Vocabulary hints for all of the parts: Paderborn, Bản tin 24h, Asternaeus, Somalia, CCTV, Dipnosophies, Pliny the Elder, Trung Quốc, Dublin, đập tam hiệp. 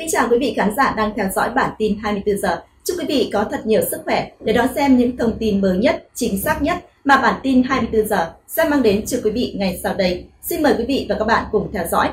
Kính chào quý vị khán giả đang theo dõi bản tin 24 giờ. Chúc quý vị có thật nhiều sức khỏe để đón xem những thông tin mới nhất, chính xác nhất mà bản tin 24 giờ sẽ mang đến cho quý vị ngày sau đây. Xin mời quý vị và các bạn cùng theo dõi.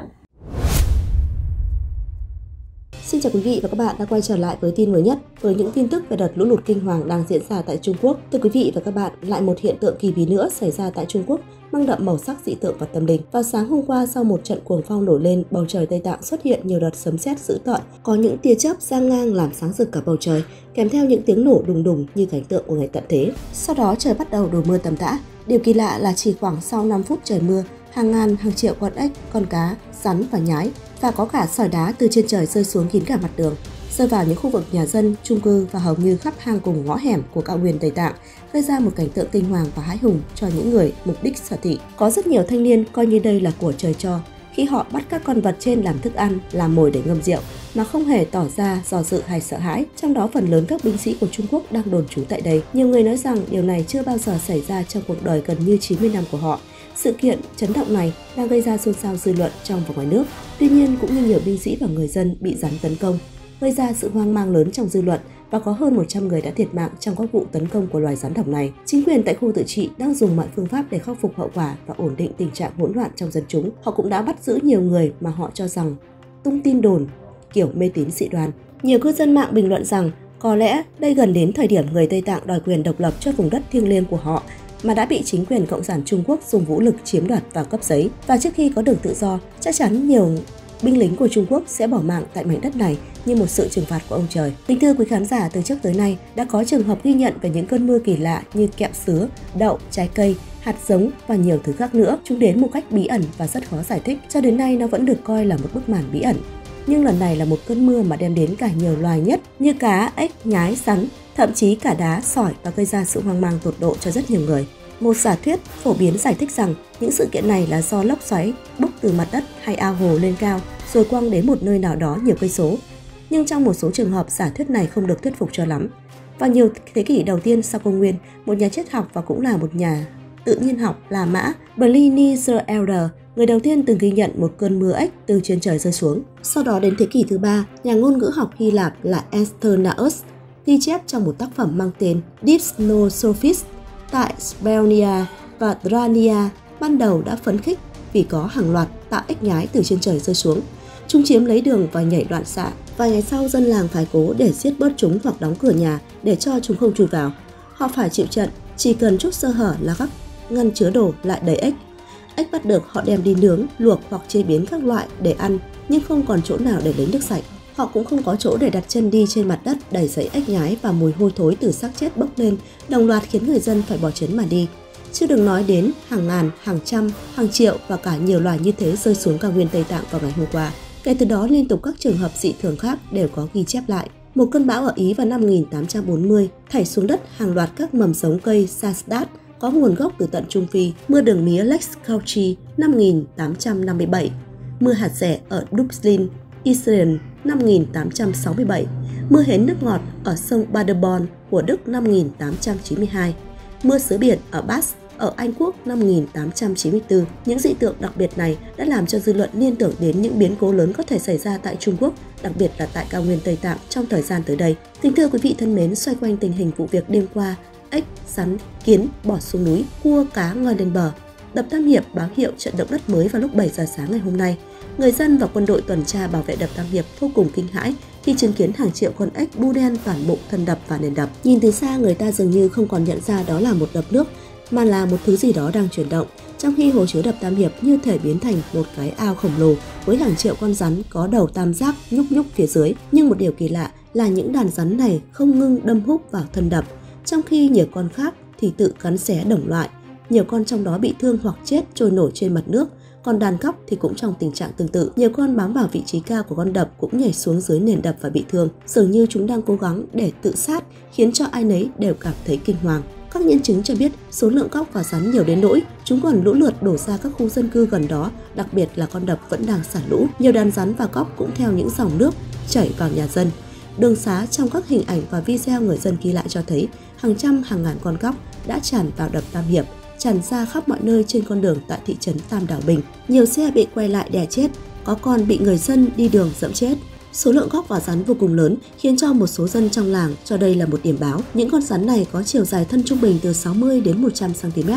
Xin chào quý vị và các bạn đã quay trở lại với tin mới nhất, với những tin tức về đợt lũ lụt kinh hoàng đang diễn ra tại Trung Quốc. Thưa quý vị và các bạn, lại một hiện tượng kỳ bí nữa xảy ra tại Trung Quốc, mang đậm màu sắc dị tượng và tâm linh. Vào sáng hôm qua, sau một trận cuồng phong nổi lên, bầu trời Tây Tạng xuất hiện nhiều đợt sấm sét dữ tợn, có những tia chớp giang ngang làm sáng rực cả bầu trời, kèm theo những tiếng nổ đùng đùng như cảnh tượng của ngày tận thế. Sau đó trời bắt đầu đổ mưa tầm tã. Điều kỳ lạ là chỉ khoảng sau 5 phút trời mưa, hàng ngàn, hàng triệu con ếch, con cá, rắn và nhái, và có cả sỏi đá từ trên trời rơi xuống kín cả mặt đường, rơi vào những khu vực nhà dân, chung cư và hầu như khắp hang cùng ngõ hẻm của cao nguyên Tây Tạng, gây ra một cảnh tượng kinh hoàng và hãi hùng cho những người mục đích sở thị. Có rất nhiều thanh niên coi như đây là của trời cho, khi họ bắt các con vật trên làm thức ăn, làm mồi để ngâm rượu, mà không hề tỏ ra do dự hay sợ hãi. Trong đó phần lớn các binh sĩ của Trung Quốc đang đồn trú tại đây. Nhiều người nói rằng điều này chưa bao giờ xảy ra trong cuộc đời gần như 90 năm của họ. Sự kiện chấn động này đang gây ra xôn xao dư luận trong và ngoài nước. Tuy nhiên, cũng như nhiều binh sĩ và người dân bị rắn tấn công, gây ra sự hoang mang lớn trong dư luận và có hơn 100 người đã thiệt mạng trong các vụ tấn công của loài rắn độc này. Chính quyền tại khu tự trị đang dùng mọi phương pháp để khắc phục hậu quả và ổn định tình trạng hỗn loạn trong dân chúng. Họ cũng đã bắt giữ nhiều người mà họ cho rằng tung tin đồn, kiểu mê tín dị đoan. Nhiều cư dân mạng bình luận rằng có lẽ đây gần đến thời điểm người Tây Tạng đòi quyền độc lập cho vùng đất thiêng liêng của họ, mà đã bị chính quyền Cộng sản Trung Quốc dùng vũ lực chiếm đoạt và cấp giấy. Và trước khi có đường tự do, chắc chắn nhiều binh lính của Trung Quốc sẽ bỏ mạng tại mảnh đất này như một sự trừng phạt của ông trời. Kính thưa quý khán giả, từ trước tới nay đã có trường hợp ghi nhận về những cơn mưa kỳ lạ như kẹo sứa, đậu, trái cây, hạt giống và nhiều thứ khác nữa. Chúng đến một cách bí ẩn và rất khó giải thích. Cho đến nay nó vẫn được coi là một bức màn bí ẩn. Nhưng lần này là một cơn mưa mà đem đến cả nhiều loài nhất như cá, ếch, nhái, rắn, thậm chí cả đá, sỏi, và gây ra sự hoang mang tột độ cho rất nhiều người. Một giả thuyết phổ biến giải thích rằng những sự kiện này là do lốc xoáy bốc từ mặt đất hay ao hồ lên cao rồi quăng đến một nơi nào đó nhiều cây số. Nhưng trong một số trường hợp, giả thuyết này không được thuyết phục cho lắm. Vào nhiều thế kỷ đầu tiên sau công nguyên, một nhà triết học và cũng là một nhà tự nhiên học La Mã, Pliny the Elder, người đầu tiên từng ghi nhận một cơn mưa ếch từ trên trời rơi xuống. Sau đó đến thế kỷ thứ ba, nhà ngôn ngữ học Hy Lạp là Asternaeus ghi chép trong một tác phẩm mang tên Dipnosophies tại Svelnia và Drania ban đầu đã phấn khích vì có hàng loạt tạo ếch nhái từ trên trời rơi xuống. Chúng chiếm lấy đường và nhảy loạn xạ. Vài ngày sau, dân làng phải cố để giết bớt chúng hoặc đóng cửa nhà để cho chúng không chui vào. Họ phải chịu trận, chỉ cần chút sơ hở là các ngăn chứa đồ lại đầy ếch. Ếch bắt được họ đem đi nướng, luộc hoặc chế biến các loại để ăn, nhưng không còn chỗ nào để lấy nước sạch. Họ cũng không có chỗ để đặt chân đi trên mặt đất đầy giấy ếch nhái, và mùi hôi thối từ xác chết bốc lên, đồng loạt khiến người dân phải bỏ trốn mà đi. Chứ đừng nói đến hàng ngàn, hàng trăm, hàng triệu và cả nhiều loài như thế rơi xuống cao nguyên Tây Tạng vào ngày hôm qua. Kể từ đó, liên tục các trường hợp dị thường khác đều có ghi chép lại. Một cơn bão ở Ý vào năm 1840 thảy xuống đất hàng loạt các mầm giống cây Sardat có nguồn gốc từ tận Trung Phi. Mưa đường mía Lex Cauchy năm 1857, mưa hạt dẻ ở Dublin, Israel năm 1867, mưa hến nước ngọt ở sông Paderborn của Đức năm 1892, mưa sứa biển ở Bath ở Anh Quốc năm 1894. Những dị tượng đặc biệt này đã làm cho dư luận liên tưởng đến những biến cố lớn có thể xảy ra tại Trung Quốc, đặc biệt là tại cao nguyên Tây Tạng trong thời gian tới đây. Kính thưa quý vị thân mến, xoay quanh tình hình vụ việc đêm qua, ếch, rắn, kiến bỏ xuống núi, cua cá ngoi lên bờ, đập Tam Hiệp báo hiệu trận động đất mới vào lúc 7 giờ sáng ngày hôm nay. Người dân và quân đội tuần tra bảo vệ đập Tam Hiệp vô cùng kinh hãi khi chứng kiến hàng triệu con ếch bu đen toàn bộ thân đập và nền đập. Nhìn từ xa, người ta dường như không còn nhận ra đó là một đập nước, mà là một thứ gì đó đang chuyển động, trong khi hồ chứa đập Tam Hiệp như thể biến thành một cái ao khổng lồ với hàng triệu con rắn có đầu tam giác nhúc nhúc phía dưới. Nhưng một điều kỳ lạ là những đàn rắn này không ngưng đâm húc vào thân đập, trong khi nhiều con khác thì tự cắn xé đồng loại. Nhiều con trong đó bị thương hoặc chết trôi nổi trên mặt nước, còn đàn cóc thì cũng trong tình trạng tương tự. Nhiều con bám vào vị trí cao của con đập cũng nhảy xuống dưới nền đập và bị thương. Dường như chúng đang cố gắng để tự sát, khiến cho ai nấy đều cảm thấy kinh hoàng. Các nhân chứng cho biết số lượng cóc và rắn nhiều đến nỗi chúng còn lũ lượt đổ ra các khu dân cư gần đó, đặc biệt là con đập vẫn đang xả lũ. Nhiều đàn rắn và cóc cũng theo những dòng nước chảy vào nhà dân, đường xá. Trong các hình ảnh và video người dân ghi lại cho thấy hàng trăm, hàng ngàn con cóc đã tràn vào đập Tam Hiệp, tràn ra khắp mọi nơi trên con đường tại thị trấn Tam Đảo Bình. Nhiều xe bị quay lại đè chết, có con bị người dân đi đường dẫm chết. Số lượng góc và rắn vô cùng lớn khiến cho một số dân trong làng cho đây là một điểm báo. Những con rắn này có chiều dài thân trung bình từ 60 đến 100 cm.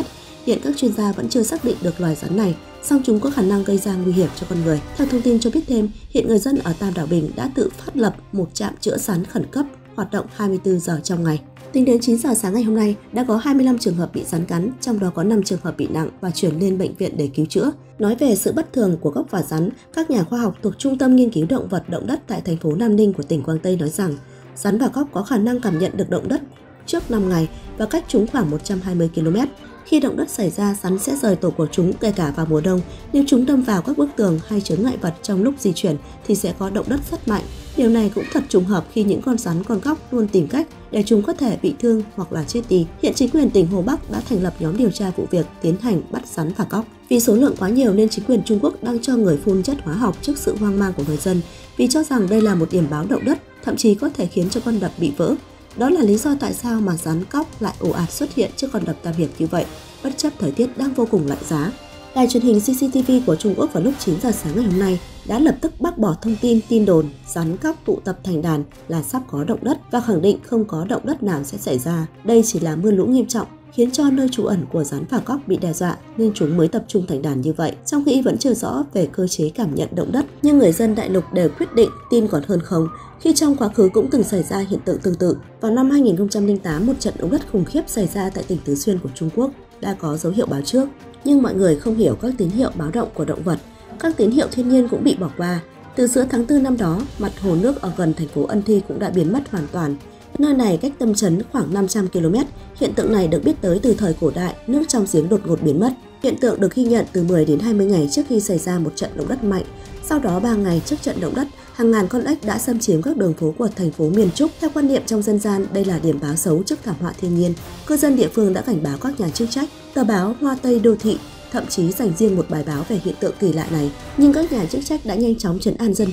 Hiện các chuyên gia vẫn chưa xác định được loài rắn này, song chúng có khả năng gây ra nguy hiểm cho con người. Theo thông tin cho biết thêm, hiện người dân ở Tam Đảo Bình đã tự phát lập một trạm chữa rắn khẩn cấp, hoạt động 24 giờ trong ngày. Tính đến 9 giờ sáng ngày hôm nay, đã có 25 trường hợp bị rắn cắn, trong đó có 5 trường hợp bị nặng và chuyển lên bệnh viện để cứu chữa. Nói về sự bất thường của gốc và rắn, các nhà khoa học thuộc Trung tâm Nghiên cứu Động vật Động đất tại thành phố Nam Ninh của tỉnh Quảng Tây nói rằng, rắn và gốc có khả năng cảm nhận được động đất trước 5 ngày và cách chúng khoảng 120 km. Khi động đất xảy ra, rắn sẽ rời tổ của chúng kể cả vào mùa đông. Nếu chúng đâm vào các bức tường hay chướng ngại vật trong lúc di chuyển thì sẽ có động đất rất mạnh. Điều này cũng thật trùng hợp khi những con rắn con góc luôn tìm cách để chúng có thể bị thương hoặc là chết đi. Hiện chính quyền tỉnh Hồ Bắc đã thành lập nhóm điều tra vụ việc, tiến hành bắt rắn và góc. Vì số lượng quá nhiều nên chính quyền Trung Quốc đang cho người phun chất hóa học trước sự hoang mang của người dân, vì cho rằng đây là một điểm báo động đất, thậm chí có thể khiến cho con đập bị vỡ. Đó là lý do tại sao mà rắn cóc lại ồ ạt xuất hiện trước con đập Tam Hiệp như vậy, bất chấp thời tiết đang vô cùng lạnh giá. Đài truyền hình CCTV của Trung Quốc vào lúc 9 giờ sáng ngày hôm nay đã lập tức bác bỏ thông tin đồn rắn cóc tụ tập thành đàn là sắp có động đất và khẳng định không có động đất nào sẽ xảy ra. Đây chỉ là mưa lũ nghiêm trọng khiến cho nơi trú ẩn của rắn và cóc bị đe dọa nên chúng mới tập trung thành đàn như vậy. Trong khi vẫn chưa rõ về cơ chế cảm nhận động đất, nhưng người dân đại lục đều quyết định tin còn hơn không, khi trong quá khứ cũng từng xảy ra hiện tượng tương tự. Vào năm 2008, một trận động đất khủng khiếp xảy ra tại tỉnh Tứ Xuyên của Trung Quốc đã có dấu hiệu báo trước, nhưng mọi người không hiểu các tín hiệu báo động của động vật, các tín hiệu thiên nhiên cũng bị bỏ qua. Từ giữa tháng 4 năm đó, mặt hồ nước ở gần thành phố Ân Thi cũng đã biến mất hoàn toàn. Nơi này cách tâm trấn khoảng 500 km, hiện tượng này được biết tới từ thời cổ đại, nước trong giếng đột ngột biến mất. Hiện tượng được ghi nhận từ 10 đến 20 ngày trước khi xảy ra một trận động đất mạnh. Sau đó 3 ngày trước trận động đất, hàng ngàn con ếch đã xâm chiếm các đường phố của thành phố miền Trúc. Theo quan niệm trong dân gian, đây là điểm báo xấu trước thảm họa thiên nhiên. Cư dân địa phương đã cảnh báo các nhà chức trách, tờ báo Hoa Tây Đô Thị thậm chí dành riêng một bài báo về hiện tượng kỳ lạ này. Nhưng các nhà chức trách đã nhanh chóng trấn an dân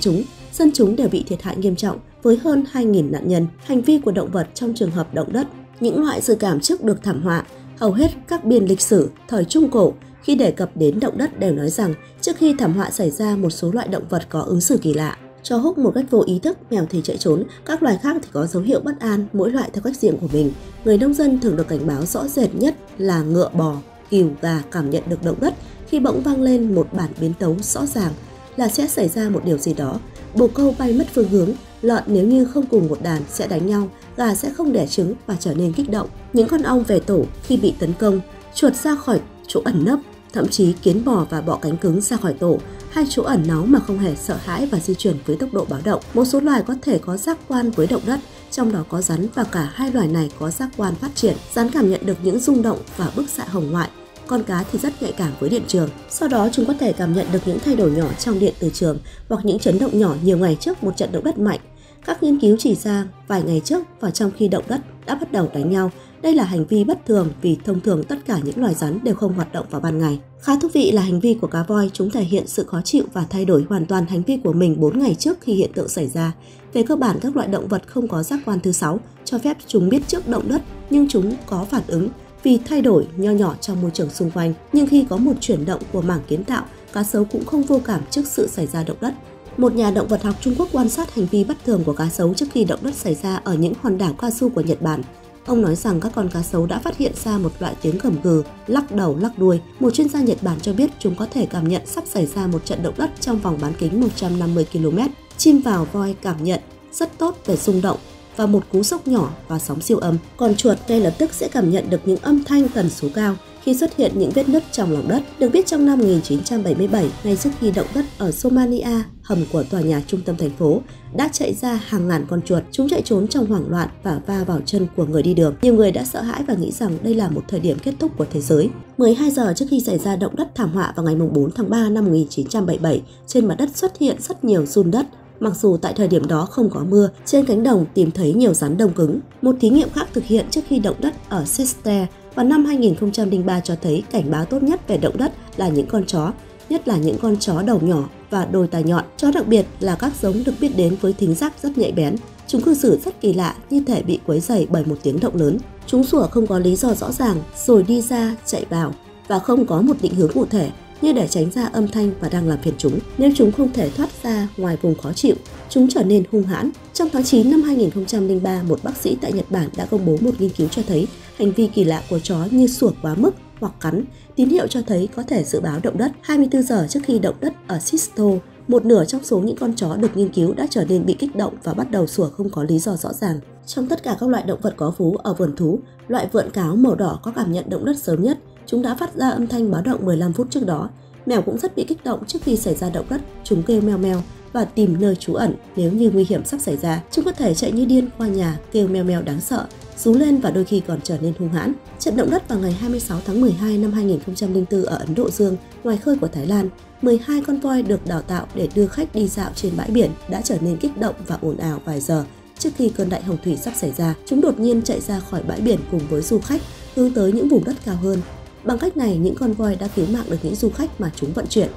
chúng đều bị thiệt hại nghiêm trọng với hơn 2.000 nạn nhân. Hành vi của động vật trong trường hợp động đất, những loại dự cảm trước được thảm họa, hầu hết các biên lịch sử thời Trung Cổ khi đề cập đến động đất đều nói rằng trước khi thảm họa xảy ra một số loại động vật có ứng xử kỳ lạ. Chó húc một cách vô ý thức, mèo thì chạy trốn, các loài khác thì có dấu hiệu bất an, mỗi loại theo cách riêng của mình. Người nông dân thường được cảnh báo rõ rệt nhất là ngựa, bò, cừu, gà cảm nhận được động đất khi bỗng vang lên một bản biến tấu rõ ràng là sẽ xảy ra một điều gì đó. Bồ câu bay mất phương hướng, lợn nếu như không cùng một đàn sẽ đánh nhau, gà sẽ không đẻ trứng và trở nên kích động. Những con ong về tổ khi bị tấn công, chuột ra khỏi chỗ ẩn nấp, thậm chí kiến bò và bọ cánh cứng ra khỏi tổ, hai chỗ ẩn náu mà không hề sợ hãi và di chuyển với tốc độ báo động. Một số loài có thể có giác quan với động đất, trong đó có rắn và cả hai loài này có giác quan phát triển. Rắn cảm nhận được những rung động và bức xạ hồng ngoại. Con cá thì rất nhạy cảm với điện trường, sau đó chúng có thể cảm nhận được những thay đổi nhỏ trong điện từ trường hoặc những chấn động nhỏ nhiều ngày trước một trận động đất mạnh. Các nghiên cứu chỉ ra vài ngày trước và trong khi động đất đã bắt đầu đánh nhau. Đây là hành vi bất thường vì thông thường tất cả những loài rắn đều không hoạt động vào ban ngày. Khá thú vị là hành vi của cá voi, chúng thể hiện sự khó chịu và thay đổi hoàn toàn hành vi của mình 4 ngày trước khi hiện tượng xảy ra. Về cơ bản, các loại động vật không có giác quan thứ 6 cho phép chúng biết trước động đất, nhưng chúng có phản ứng vì thay đổi nho nhỏ trong môi trường xung quanh. Nhưng khi có một chuyển động của mảng kiến tạo, cá sấu cũng không vô cảm trước sự xảy ra động đất. Một nhà động vật học Trung Quốc quan sát hành vi bất thường của cá sấu trước khi động đất xảy ra ở những hòn đảo cao su của Nhật Bản. Ông nói rằng các con cá sấu đã phát hiện ra một loại tiếng gầm gừ, lắc đầu lắc đuôi. Một chuyên gia Nhật Bản cho biết chúng có thể cảm nhận sắp xảy ra một trận động đất trong vòng bán kính 150 km. Chim vào voi cảm nhận rất tốt về rung động và một cú sốc nhỏ và sóng siêu âm. Còn chuột ngay lập tức sẽ cảm nhận được những âm thanh tần số cao khi xuất hiện những vết nứt trong lòng đất. Được biết trong năm 1977, ngay trước khi động đất ở Somalia, hầm của tòa nhà trung tâm thành phố đã chạy ra hàng ngàn con chuột. Chúng chạy trốn trong hoảng loạn và va vào chân của người đi đường. Nhiều người đã sợ hãi và nghĩ rằng đây là một thời điểm kết thúc của thế giới. 12 giờ trước khi xảy ra động đất thảm họa vào ngày 4 tháng 3 năm 1977, trên mặt đất xuất hiện rất nhiều giun đất. Mặc dù tại thời điểm đó không có mưa, trên cánh đồng tìm thấy nhiều rắn đông cứng. Một thí nghiệm khác thực hiện trước khi động đất ở Sester vào năm 2003 cho thấy cảnh báo tốt nhất về động đất là những con chó, nhất là những con chó đầu nhỏ và đôi tai nhọn. Chó đặc biệt là các giống được biết đến với thính giác rất nhạy bén. Chúng cư xử rất kỳ lạ, như thể bị quấy rầy bởi một tiếng động lớn. Chúng sủa không có lý do rõ ràng, rồi đi ra, chạy vào và không có một định hướng cụ thể, như để tránh ra âm thanh và đang làm phiền chúng. Nếu chúng không thể thoát ra ngoài vùng khó chịu chúng trở nên hung hãn. Trong tháng 9 năm 2003, một bác sĩ tại Nhật Bản đã công bố một nghiên cứu cho thấy hành vi kỳ lạ của chó như sủa quá mức hoặc cắn, tín hiệu cho thấy có thể dự báo động đất. 24 giờ trước khi động đất ở Sisto, một nửa trong số những con chó được nghiên cứu đã trở nên bị kích động và bắt đầu sủa không có lý do rõ ràng. Trong tất cả các loại động vật có vú ở vườn thú, loại vượn cáo màu đỏ có cảm nhận động đất sớm nhất. Chúng đã phát ra âm thanh báo động 15 phút trước đó. Mèo cũng rất bị kích động trước khi xảy ra động đất, chúng kêu meo meo và tìm nơi trú ẩn nếu như nguy hiểm sắp xảy ra. Chúng có thể chạy như điên qua nhà, kêu meo meo đáng sợ, rú lên và đôi khi còn trở nên hung hãn. Trận động đất vào ngày 26 tháng 12 năm 2004 ở Ấn Độ Dương, ngoài khơi của Thái Lan, 12 con voi được đào tạo để đưa khách đi dạo trên bãi biển đã trở nên kích động và ồn ào vài giờ trước khi cơn đại hồng thủy sắp xảy ra. Chúng đột nhiên chạy ra khỏi bãi biển cùng với du khách hướng tới những vùng đất cao hơn. Bằng cách này, những con voi đã cứu mạng được những du khách mà chúng vận chuyển.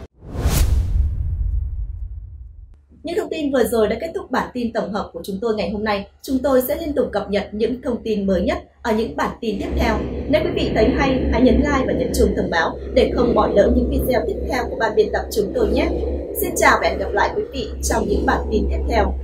Những thông tin vừa rồi đã kết thúc bản tin tổng hợp của chúng tôi ngày hôm nay. Chúng tôi sẽ liên tục cập nhật những thông tin mới nhất ở những bản tin tiếp theo. Nếu quý vị thấy hay, hãy nhấn like và nhấn chuông thông báo để không bỏ lỡ những video tiếp theo của ban biên tập chúng tôi nhé. Xin chào và hẹn gặp lại quý vị trong những bản tin tiếp theo.